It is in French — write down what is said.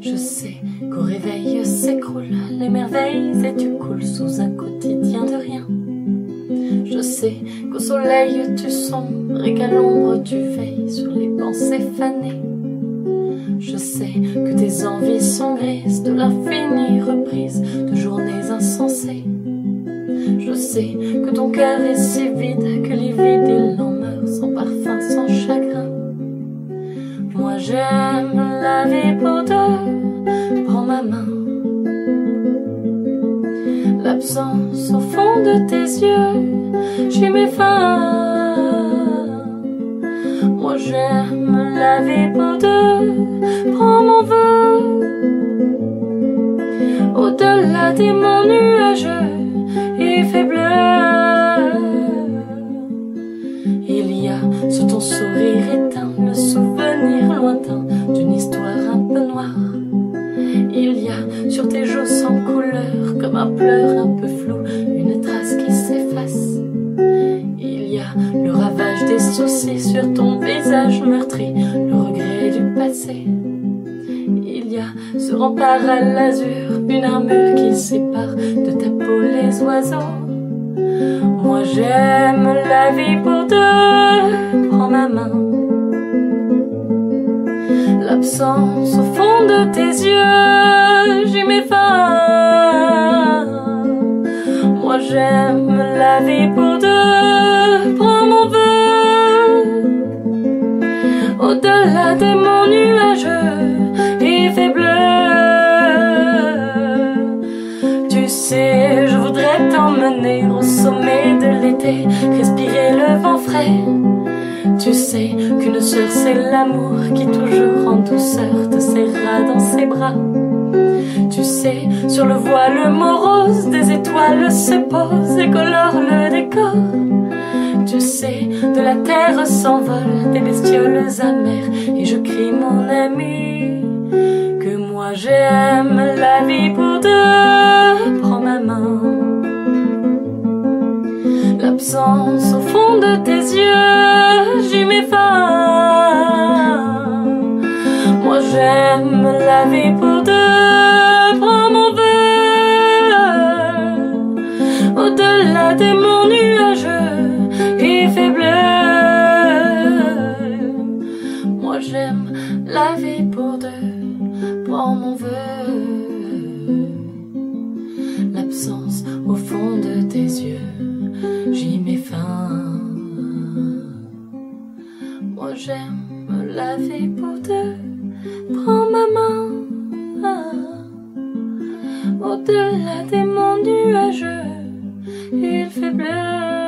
Je sais qu'au réveil s'écroulent les merveilles et tu coules sous un quotidien de rien. Je sais qu'au soleil tu sombres et qu'à l'ombre tu veilles sur les pensées fanées. Je sais que tes envies sont grises de l'infinie reprise de journées insensées. Je sais que ton cœur est si vide que les vides il en meurt sans parfum, sans chagrin. Moi j'aime la vie pour deux, prends ma main. L'absence au fond de tes yeux, j'y mets fin. Moi j'aime la vie pour deux, prends mon vœu. Au-delà des monts nuageux, il fait bleu. Il y a sous ton sourire éteint le souvenir lointain d'une histoire un peu noire. Il y a sur tes joues sans couleur, comme un pleur un peu flou, une trace qui s'efface. Il y a le ravage des soucis sur ton visage meurtri, le regret du passé. Il y a ce rempart à l'azur, une armure qui sépare de ta peau les oiseaux. Moi j'aime la vie pour deux, prends ma main. L'absence au fond de tes yeux, j'y mets fin. Moi j'aime la vie pour deux, prends mon vœu. Au-delà des monts nuageux, je voudrais t'emmener au sommet de l'été, respirer le vent frais. Tu sais qu'une sœur c'est l'amour qui toujours en douceur te serra dans ses bras. Tu sais, sur le voile morose, des étoiles se posent et colorent le décor. Tu sais, de la terre s'envolent des bestioles amères et je crie mon ami que moi j'aime la vie pour deux. L'absence au fond de tes yeux, j'y mets fin. Moi j'aime la vie pour deux, prends mon vœu. Au-delà des monts nuageux, il fait bleu. Moi j'aime la vie pour deux, prends mon vœu. L'absence au fond de tes yeux, j'y mets fin. Moi j'aime la vie pour deux, prends ma main. Au-delà des monts nuageux, il fait bleu.